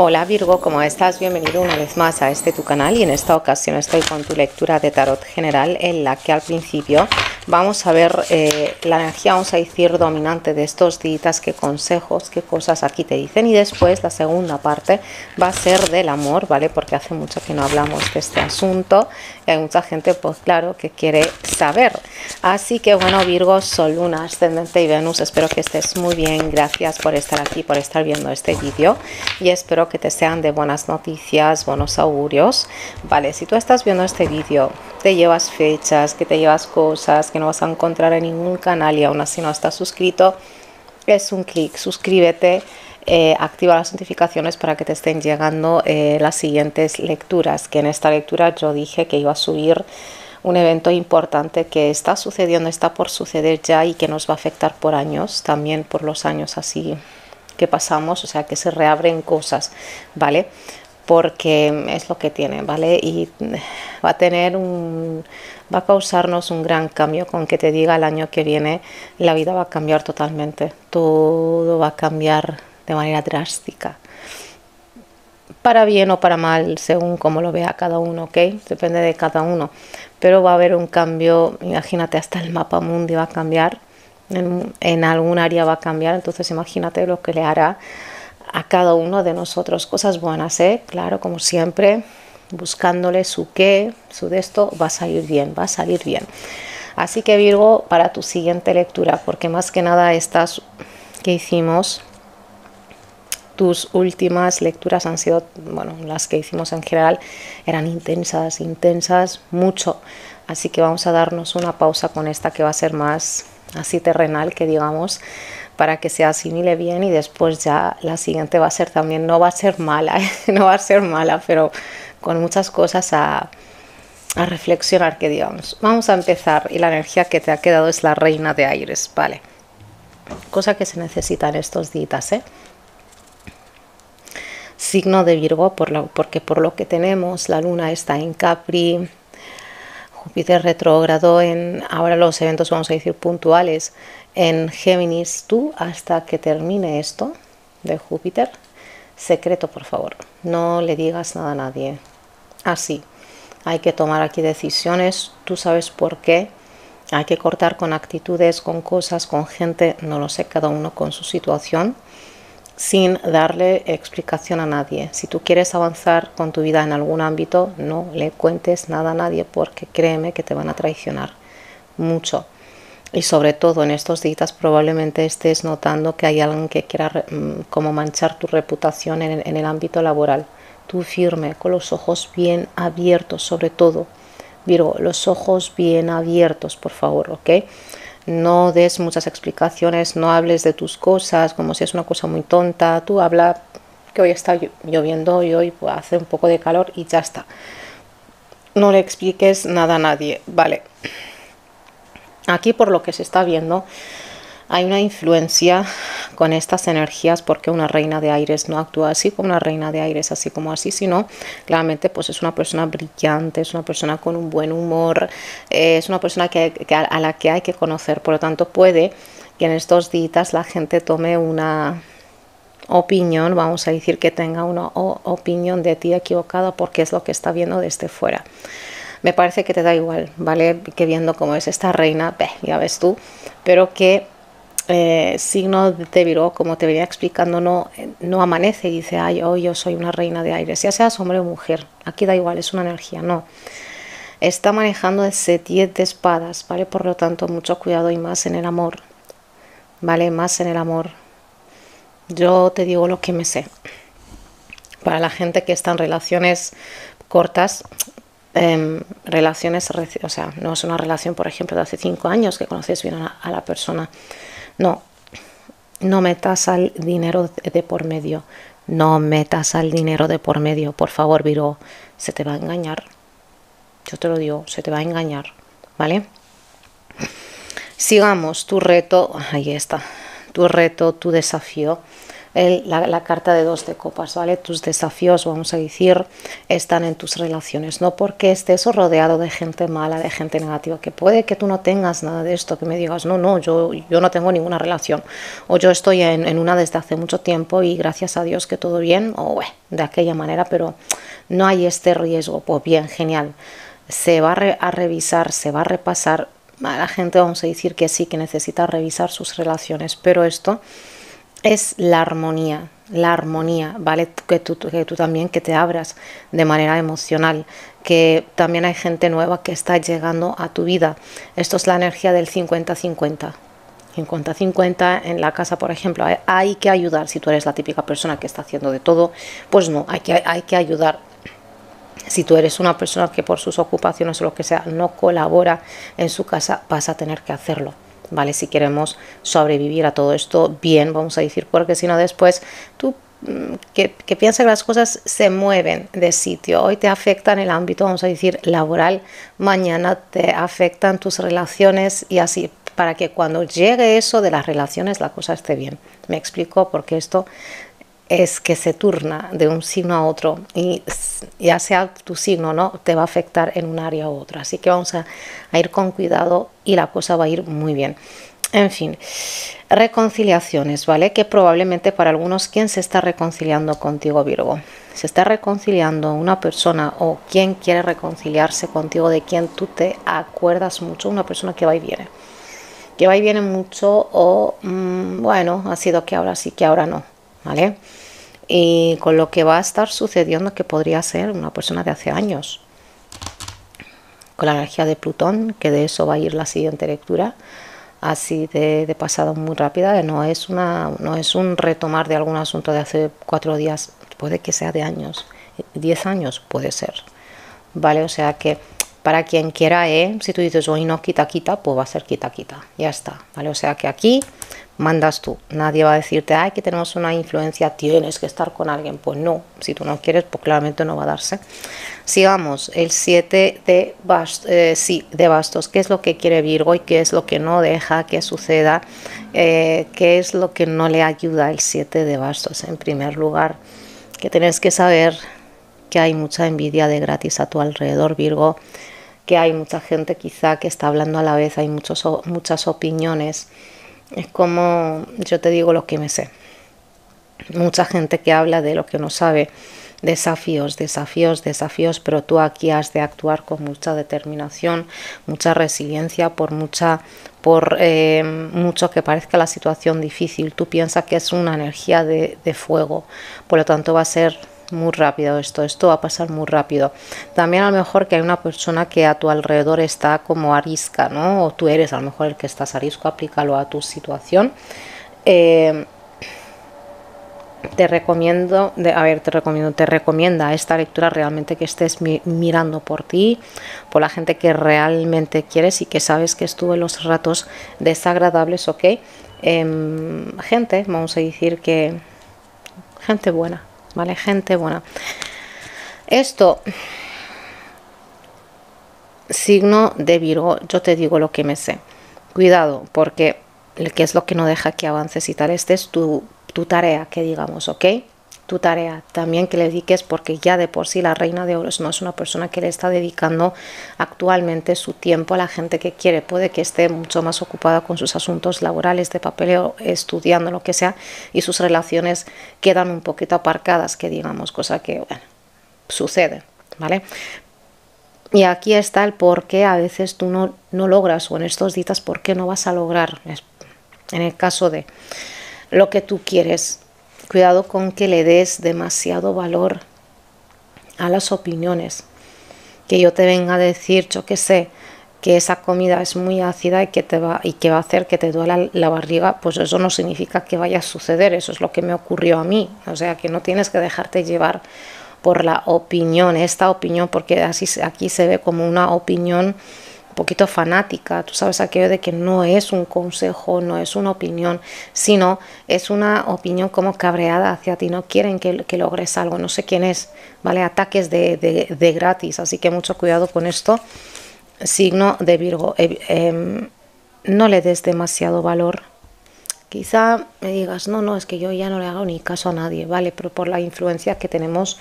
Hola Virgo, ¿cómo estás? Bienvenido una vez más a este tu canal, y en esta ocasión estoy con tu lectura de tarot general, en la que al principio vamos a ver la energía, vamos a decir, dominante de estos días, qué consejos, qué cosas aquí te dicen, y después la segunda parte va a ser del amor, ¿vale? Porque hace mucho que no hablamos de este asunto y hay mucha gente, pues claro, que quiere saber. Así que bueno Virgo, Sol, Luna, Ascendente y Venus, espero que estés muy bien, gracias por estar aquí, por estar viendo este vídeo, y espero que te sean de buenas noticias, buenos augurios, vale. Si tú estás viendo este vídeo, te llevas fechas, que te llevas cosas que no vas a encontrar en ningún canal y aún así no estás suscrito, es un clic, suscríbete, activa las notificaciones para que te estén llegando las siguientes lecturas, que en esta lectura yo dije que iba a subir un evento importante que está sucediendo, está por suceder ya, y que nos va a afectar por años, también por los años así que pasamos, o sea, que se reabren cosas, ¿vale? Porque es lo que tiene, ¿vale? Y va a tener va a causarnos un gran cambio. Con que te diga, el año que viene la vida va a cambiar totalmente, todo va a cambiar de manera drástica, para bien o para mal, según como lo vea cada uno, ¿ok? Depende de cada uno, pero va a haber un cambio. Imagínate, hasta el mapa mundi va a cambiar, en algún área va a cambiar. Entonces imagínate lo que le hará a cada uno de nosotros. Cosas buenas, ¿eh? Claro, como siempre, buscándole su qué, su de esto, va a salir bien, va a salir bien. Así que Virgo, para tu siguiente lectura, porque más que nada estas que hicimos, tus últimas lecturas han sido, bueno, las que hicimos en general, eran intensas, intensas, mucho. Así que vamos a darnos una pausa con esta, que va a ser más así terrenal, que digamos, para que se asimile bien, y después ya la siguiente va a ser también, no va a ser mala, no va a ser mala, pero con muchas cosas a reflexionar, que digamos. Vamos a empezar, y la energía que te ha quedado es la Reina de Aires, vale, cosa que se necesita en estos días, ¿eh? Signo de Virgo, porque por lo que tenemos, la luna está en Capri, Júpiter retrógrado en, ahora los eventos, vamos a decir, puntuales en Géminis. Tú, hasta que termine esto de Júpiter, secreto, por favor, no le digas nada a nadie. Así, hay que tomar aquí decisiones, tú sabes por qué, hay que cortar con actitudes, con cosas, con gente, no lo sé, cada uno con su situación, sin darle explicación a nadie. Si tú quieres avanzar con tu vida en algún ámbito, no le cuentes nada a nadie, porque créeme que te van a traicionar mucho. Y sobre todo en estos días probablemente estés notando que hay alguien que quiera como manchar tu reputación en el ámbito laboral. Tú firme, con los ojos bien abiertos, sobre todo. Virgo, los ojos bien abiertos, por favor, ¿ok? No des muchas explicaciones, no hables de tus cosas como si es una cosa muy tonta. Tú habla que hoy está lloviendo y hoy hace un poco de calor y ya está. No le expliques nada a nadie, ¿vale? Aquí, por lo que se está viendo, hay una influencia con estas energías, porque una reina de aires no actúa así como una reina de aires, así como así, sino claramente pues es una persona brillante, es una persona con un buen humor, es una persona a la que hay que conocer. Por lo tanto, puede que en estos días la gente tome una opinión, vamos a decir, que tenga una opinión de ti equivocada, porque es lo que está viendo desde fuera. Me parece que te da igual, ¿vale? Que viendo cómo es esta reina, ya ves tú, pero que signo de Virgo, como te venía explicando, no amanece y dice, ay, hoy yo soy una reina de aires, ya seas hombre o mujer, aquí da igual, es una energía, no. Está manejando ese 10 de espadas, ¿vale? Por lo tanto, mucho cuidado, y más en el amor, ¿vale? Más en el amor. Yo te digo lo que me sé. Para la gente que está en relaciones cortas, relaciones, o sea, no es una relación, por ejemplo, de hace 5 años que conoces bien a la persona. No, no metas al dinero de por medio, no metas al dinero de por medio, por favor Virgo, se te va a engañar, yo te lo digo, se te va a engañar, ¿vale? Sigamos, tu reto, ahí está, tu reto, tu desafío la carta de 2 de copas, ¿vale? Tus desafíos, vamos a decir, están en tus relaciones, no porque estés rodeado de gente mala, de gente negativa, que puede que tú no tengas nada de esto, que me digas, no, yo no tengo ninguna relación, o yo estoy en una desde hace mucho tiempo y gracias a Dios que todo bien, o de aquella manera, pero no hay este riesgo. Pues bien, genial, se va a revisar, se va a repasar. A la gente vamos a decir que sí, que necesita revisar sus relaciones, pero esto es la armonía, ¿vale? Que tú también, que te abras de manera emocional, que también hay gente nueva que está llegando a tu vida. Esto es la energía del 50-50. 50-50 en la casa, por ejemplo, hay que ayudar. Si tú eres la típica persona que está haciendo de todo, pues no, hay que ayudar. Si tú eres una persona que por sus ocupaciones o lo que sea no colabora en su casa, vas a tener que hacerlo, ¿vale? Si queremos sobrevivir a todo esto bien, vamos a decir, porque si no después tú que piensas que las cosas se mueven de sitio. Hoy te afecta en el ámbito, vamos a decir, laboral, mañana te afectan tus relaciones y así, para que cuando llegue eso de las relaciones la cosa esté bien. ¿Me explico? Porque esto es que se turna de un signo a otro y ya sea tu signo, ¿no?, te va a afectar en un área u otra. Así que vamos a ir con cuidado y la cosa va a ir muy bien. En fin, reconciliaciones, ¿vale? Que probablemente para algunos, ¿quién se está reconciliando contigo, Virgo? ¿Se está reconciliando una persona o quién quiere reconciliarse contigo, de quien tú te acuerdas mucho? Una persona que va y viene. Que va y viene mucho o, bueno, ha sido que ahora sí, que ahora no. ¿Vale? Y con lo que va a estar sucediendo, que podría ser una persona de hace años, con la energía de Plutón, que de eso va a ir la siguiente lectura, así de pasada muy rápida. No es un retomar de algún asunto de hace 4 días, puede que sea de años, 10 años puede ser, ¿vale? O sea que para quien quiera, si tú dices hoy no, quita, quita, pues va a ser quita, quita, ya está, ¿vale? O sea que aquí mandas tú, nadie va a decirte, ay, que tenemos una influencia, tienes que estar con alguien. Pues no, si tú no quieres, pues claramente no va a darse. Sigamos, el 7 de bastos, ¿qué es lo que quiere Virgo y qué es lo que no deja que suceda? ¿Qué es lo que no le ayuda el 7 de bastos? En primer lugar, que tienes que saber que hay mucha envidia de gratis a tu alrededor, Virgo, que hay mucha gente quizá que está hablando a la vez, hay muchas opiniones. Es como, yo te digo lo que me sé. Mucha gente que habla de lo que no sabe. Desafíos, desafíos, desafíos, pero tú aquí has de actuar con mucha determinación, mucha resiliencia, por mucho que parezca la situación difícil. Tú piensas que es una energía de fuego, por lo tanto va a ser muy rápido esto va a pasar muy rápido. También a lo mejor que hay una persona que a tu alrededor está como arisca, ¿no? O tú eres a lo mejor el que estás arisco, aplícalo a tu situación. Te recomienda esta lectura realmente que estés mirando por ti, por la gente que realmente quieres y que sabes que estuvo en los ratos desagradables, ¿ok? Gente, vamos a decir que gente buena. ¿Vale? Gente buena. Esto, signo de Virgo, yo te digo lo que me sé. Cuidado, porque qué es lo que no deja que avances y tal. Este es tu tarea, que digamos, ¿ok? Tu tarea también que le dediques, porque ya de por sí la reina de oros no es una persona que le está dedicando actualmente su tiempo a la gente que quiere. Puede que esté mucho más ocupada con sus asuntos laborales, de papeleo, estudiando, lo que sea, y sus relaciones quedan un poquito aparcadas, que digamos, cosa que, bueno, sucede, ¿vale? Y aquí está el por qué a veces tú no logras, o en estos días, por qué no vas a lograr, en el caso de lo que tú quieres. Cuidado con que le des demasiado valor a las opiniones. Que yo te venga a decir, yo que sé, que esa comida es muy ácida y que va a hacer que te duela la barriga, pues eso no significa que vaya a suceder. Eso es lo que me ocurrió a mí. O sea, que no tienes que dejarte llevar por la opinión, esta opinión, porque así aquí se ve como una opinión un poquito fanática. Tú sabes aquello de que no es un consejo, no es una opinión, sino es una opinión como cabreada hacia ti, no quieren que logres algo, no sé quién es, ¿vale? Ataques de gratis, así que mucho cuidado con esto, signo de Virgo. No le des demasiado valor Quizá me digas, no, es que yo ya no le hago ni caso a nadie, vale, pero por las influencias que tenemos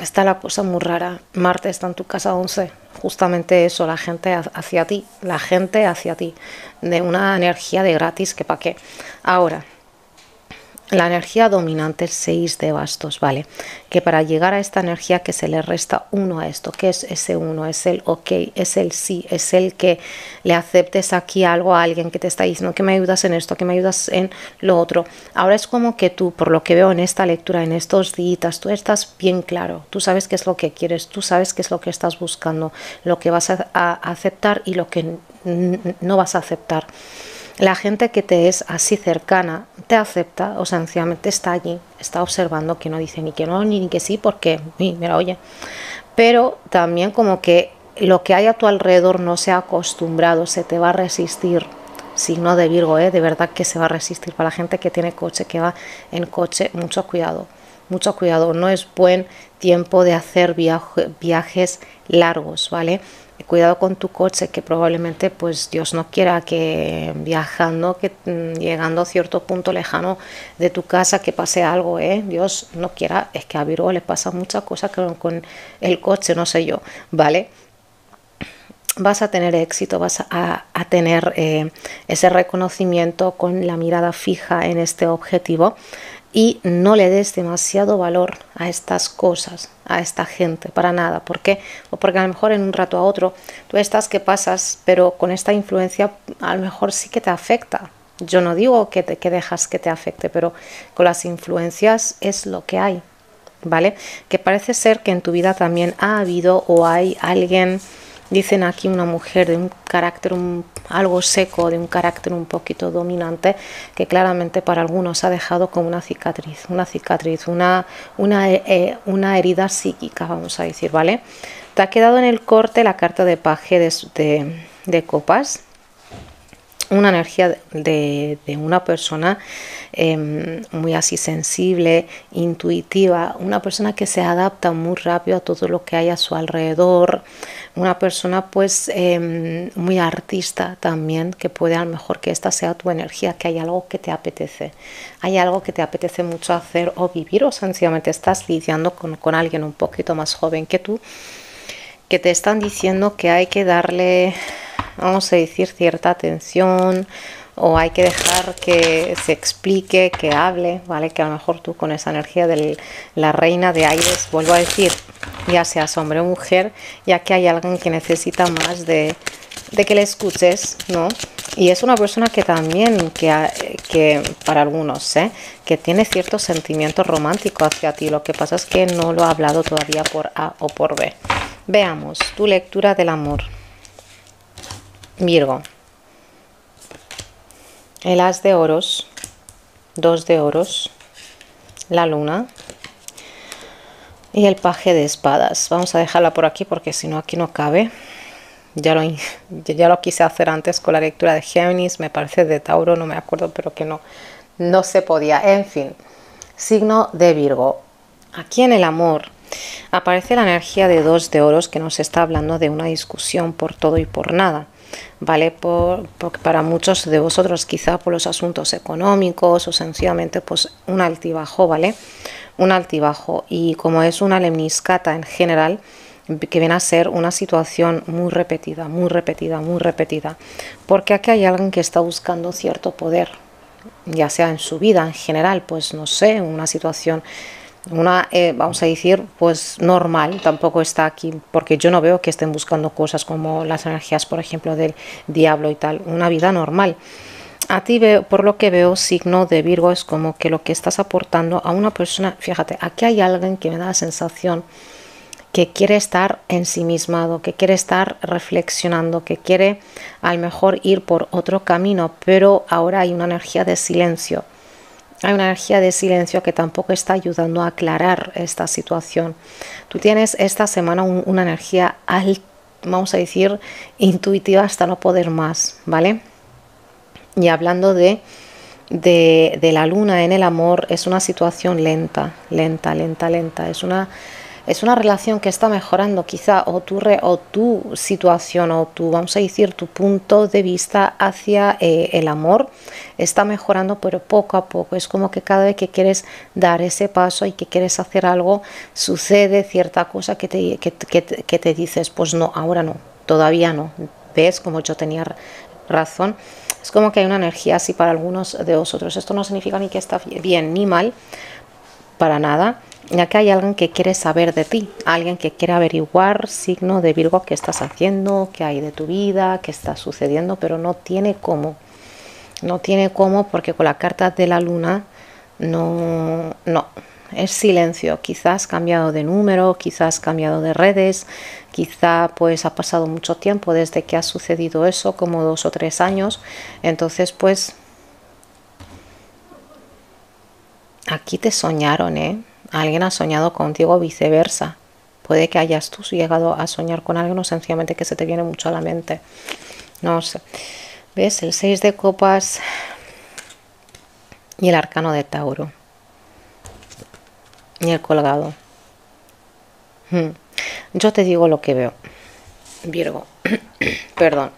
está la cosa muy rara. Marte está en tu casa 11, justamente eso, la gente hacia ti, de una energía de gratis que para qué. Ahora, la energía dominante es 6 de bastos, ¿vale? Que para llegar a esta energía que se le resta 1 a esto, ¿qué es ese 1? Es el ok, es el sí, es el que le aceptes aquí algo a alguien que te está diciendo que me ayudas en esto, que me ayudas en lo otro. Ahora es como que tú, por lo que veo en esta lectura, en estos días, tú estás bien claro, tú sabes qué es lo que quieres, tú sabes qué es lo que estás buscando, lo que vas a aceptar y lo que no vas a aceptar. La gente que te es así cercana te acepta, o sea, sencillamente está allí, está observando, que no dice ni que no ni que sí, porque, mira, oye. Pero también como que lo que hay a tu alrededor no se ha acostumbrado, se te va a resistir. Signo de Virgo, de verdad que se va a resistir. Para la gente que tiene coche, que va en coche, mucho cuidado. Mucho cuidado, no es buen tiempo de hacer viajes largos, ¿vale? Cuidado con tu coche, que probablemente, pues Dios no quiera, que viajando, que llegando a cierto punto lejano de tu casa, que pase algo, Dios no quiera, es que a Virgo le pasa muchas cosas con el coche, no sé yo, ¿vale? Vas a tener éxito, vas a tener ese reconocimiento con la mirada fija en este objetivo. Y no le des demasiado valor a estas cosas, a esta gente, para nada. ¿Por qué? O porque a lo mejor en un rato a otro tú estás que pasas, pero con esta influencia a lo mejor sí que te afecta. Yo no digo que dejas que te afecte, pero con las influencias es lo que hay, ¿vale? Que parece ser que en tu vida también ha habido o hay alguien, dicen aquí una mujer de un carácter algo seco, de un carácter un poquito dominante, que claramente para algunos ha dejado como una herida psíquica, vamos a decir, ¿vale? Te ha quedado en el corte la carta de paje de copas, una energía de una persona muy así sensible, intuitiva, una persona que se adapta muy rápido a todo lo que hay a su alrededor, una persona pues muy artista también, que puede a lo mejor que esta sea tu energía, que hay algo que te apetece, mucho hacer o vivir, o sencillamente estás lidiando con alguien un poquito más joven que tú, que te están diciendo que hay que darle, vamos a decir, cierta atención, o hay que dejar que se explique, que hable, ¿vale? Que a lo mejor tú con esa energía de la reina de aires, vuelvo a decir, ya seas hombre o mujer, ya que hay alguien que necesita más de que le escuches, ¿no? Y es una persona que también, que para algunos, que tiene cierto sentimiento romántico hacia ti, lo que pasa es que no lo ha hablado todavía por A o por B. Veamos tu lectura del amor. Virgo, el as de oros, 2 de oros, la luna y el paje de espadas. Vamos a dejarla por aquí porque si no aquí no cabe. Ya lo quise hacer antes con la lectura de Géminis, me parece de Tauro, no me acuerdo, pero que no se podía. En fin, signo de Virgo. Aquí en el amor aparece la energía de 2 de oros, que nos está hablando de una discusión por todo y por nada. Vale, para muchos de vosotros quizá por los asuntos económicos o sencillamente pues un altibajo, ¿vale? Un altibajo, y como es una lemniscata en general, que viene a ser una situación muy repetida, porque aquí hay alguien que está buscando cierto poder, ya sea en su vida en general, pues no sé, una situación, vamos a decir, pues normal, tampoco está aquí, porque yo no veo que estén buscando cosas como las energías, por ejemplo, del diablo y tal, una vida normal. A ti, por lo que veo, signo de Virgo, es como que lo que estás aportando a una persona, fíjate, aquí hay alguien que me da la sensación que quiere estar ensimismado, que quiere estar reflexionando, que quiere a lo mejor ir por otro camino, pero ahora hay una energía de silencio. Hay una energía de silencio que tampoco está ayudando a aclarar esta situación. Tú tienes esta semana una energía, vamos a decir, intuitiva hasta no poder más, ¿vale? Y hablando de la luna en el amor, es una situación lenta, es una es una relación que está mejorando quizá o tu situación o tu, vamos a decir, tu punto de vista hacia el amor está mejorando, pero poco a poco. Es como que cada vez que quieres dar ese paso y que quieres hacer algo, sucede cierta cosa que te dices, pues no, ahora no, todavía no. ¿Ves? Como yo tenía razón. Es como que hay una energía así para algunos de vosotros. Esto no significa ni que está bien ni mal, para nada, ya que hay alguien que quiere saber de ti, alguien que quiere averiguar, signo de Virgo, qué estás haciendo, qué hay de tu vida, qué está sucediendo, pero no tiene cómo. No tiene cómo porque con la carta de la luna no. Es silencio, quizás has cambiado de número, quizás has cambiado de redes, quizá pues ha pasado mucho tiempo desde que ha sucedido eso, como 2 o 3 años. Entonces pues aquí te soñaron, alguien ha soñado contigo o viceversa. Puede que hayas tú llegado a soñar con alguien o sencillamente que se te viene mucho a la mente, no sé. ¿Ves? El 6 de copas y el arcano de Tauro. Y el colgado. Yo te digo lo que veo, Virgo. Perdón.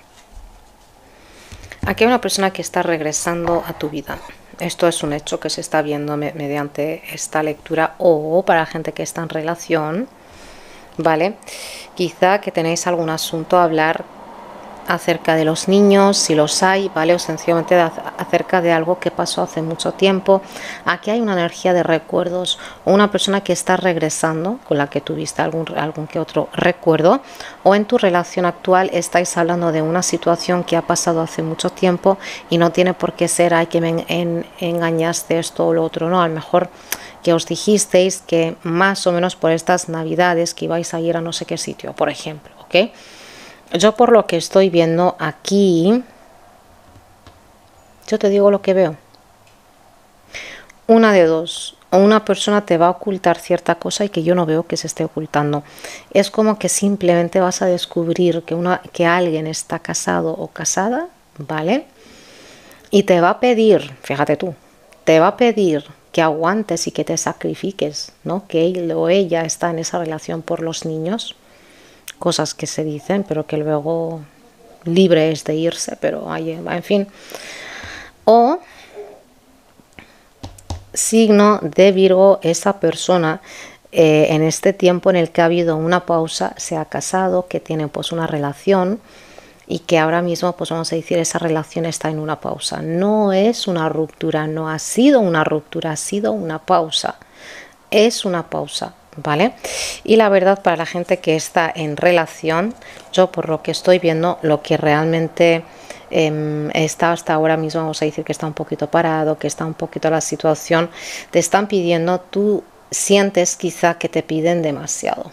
Aquí hay una persona que está regresando a tu vida. Esto es un hecho que se está viendo mediante esta lectura, o para gente que está en relación, ¿vale? Quizá que tenéis algún asunto a hablar acerca de los niños, si los hay, ¿vale? O sencillamente acerca de algo que pasó hace mucho tiempo. Aquí hay una energía de recuerdos, o una persona que está regresando, con la que tuviste algún que otro recuerdo, o en tu relación actual estáis hablando de una situación que ha pasado hace mucho tiempo y no tiene por qué ser, ay, que me engañaste, esto o lo otro, ¿no? A lo mejor que os dijisteis que más o menos por estas navidades que ibais a ir a no sé qué sitio, por ejemplo, ¿ok? Yo por lo que estoy viendo aquí, yo te digo lo que veo. Una de dos, o una persona te va a ocultar cierta cosa y que yo no veo que se esté ocultando. Es como que simplemente vas a descubrir que alguien está casado o casada, ¿vale? Y te va a pedir, fíjate tú, te va a pedir que aguantes y que te sacrifiques, ¿no? Que él o ella está en esa relación por los niños. Cosas que se dicen, pero que luego libre es de irse, pero ahí va, en fin. O signo de Virgo, esa persona en este tiempo en el que ha habido una pausa, se ha casado, que tiene pues una relación y que ahora mismo, pues vamos a decir, esa relación está en una pausa. No es una ruptura, no ha sido una ruptura, ha sido una pausa. Es una pausa. ¿Vale? Y la verdad, para la gente que está en relación, yo por lo que estoy viendo, lo que realmente está hasta ahora mismo, vamos a decir que está un poquito parado, que está un poquito la situación, te están pidiendo, tú sientes quizá que te piden demasiado.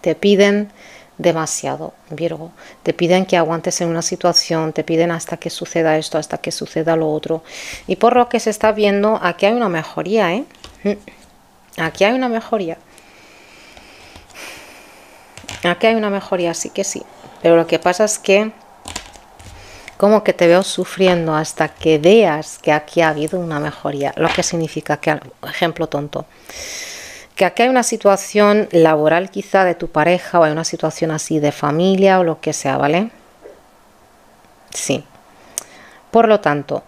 Te piden demasiado, Virgo. Te piden que aguantes en una situación, te piden hasta que suceda esto, hasta que suceda lo otro. Y por lo que se está viendo, aquí hay una mejoría, ¿eh? Aquí hay una mejoría. Aquí hay una mejoría, sí que sí. Pero lo que pasa es que como que te veo sufriendo hasta que veas que aquí ha habido una mejoría. Lo que significa que, ejemplo tonto, que aquí hay una situación laboral quizá de tu pareja, o hay una situación así de familia o lo que sea, ¿vale? Sí. Por lo tanto,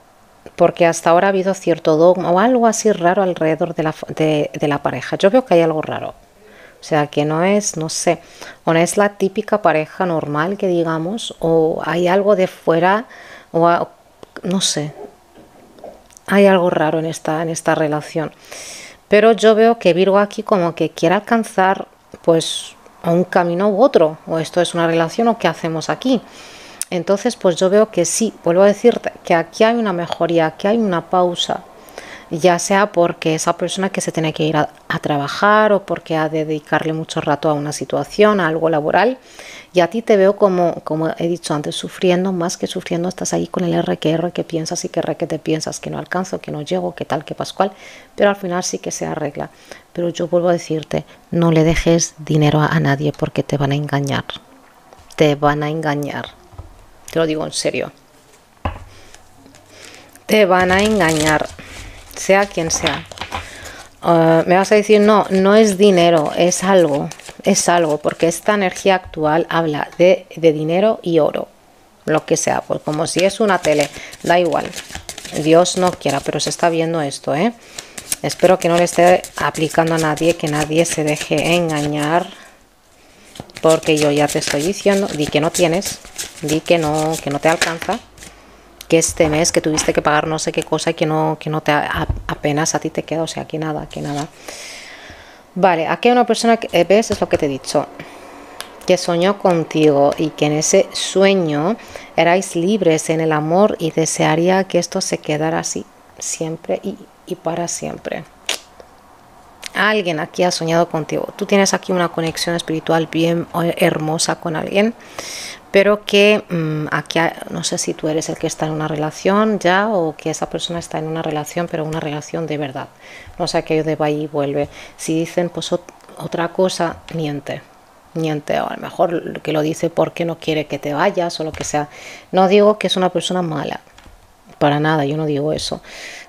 porque hasta ahora ha habido cierto dogma o algo así raro alrededor de la pareja. Yo veo que hay algo raro. O sea, que no es, no sé, o no es la típica pareja normal que digamos, o hay algo de fuera, o no sé. Hay algo raro en esta relación. Pero yo veo que Virgo aquí como que quiere alcanzar pues un camino u otro. O esto es una relación, o qué hacemos aquí. Entonces pues yo veo que sí, vuelvo a decirte que aquí hay una mejoría, que hay una pausa, ya sea porque esa persona que se tiene que ir a trabajar, o porque ha de dedicarle mucho rato a una situación, a algo laboral, y a ti te veo como he dicho antes, sufriendo, más que sufriendo, estás ahí con el R que piensas y que R que te piensas, que no alcanzo, que no llego, que tal, que pascual, pero al final sí que se arregla. Pero yo vuelvo a decirte, no le dejes dinero a nadie porque te van a engañar, te van a engañar. Te lo digo en serio. Te van a engañar, sea quien sea. me vas a decir, no, no es dinero, es algo. Es algo, porque esta energía actual habla de dinero y oro. Lo que sea, pues como si es una tele, da igual. Dios no quiera, pero se está viendo esto, ¿eh? Espero que no le esté aplicando a nadie, que nadie se deje engañar, porque yo ya te estoy diciendo, di que no tienes, di que no te alcanza, que este mes que tuviste que pagar no sé qué cosa, que no te apenas a ti te queda, o sea, que nada, que nada. Vale, aquí hay una persona que ves, es lo que te he dicho, que soñó contigo y que en ese sueño erais libres en el amor y desearía que esto se quedara así siempre y para siempre. Alguien aquí ha soñado contigo. Tú tienes aquí una conexión espiritual bien hermosa con alguien, pero que aquí no sé si tú eres el que está en una relación ya o que esa persona está en una relación, pero una relación de verdad. No sé, aquello de va y vuelve. Si dicen pues otra cosa, miente. Miente, o a lo mejor que lo dice porque no quiere que te vayas o lo que sea. No digo que es una persona mala, para nada, yo no digo eso.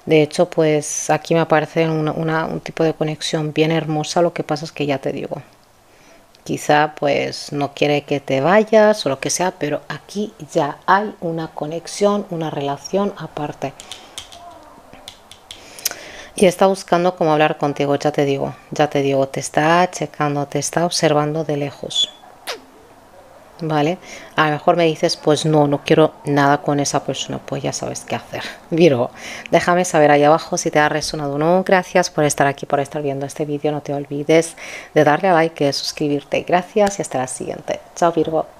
De hecho, pues aquí me aparece un tipo de conexión bien hermosa, lo que pasa es que ya te digo, quizá pues no quiere que te vayas o lo que sea, pero aquí ya hay una conexión, una relación aparte. Y está buscando cómo hablar contigo, ya te digo, te está checando, te está observando de lejos, ¿vale? A lo mejor me dices, pues no, no quiero nada con esa persona, pues ya sabes qué hacer. Virgo, déjame saber ahí abajo si te ha resonado o no. Gracias por estar aquí, por estar viendo este vídeo, no te olvides de darle a like, de suscribirte. Gracias y hasta la siguiente. Chao Virgo.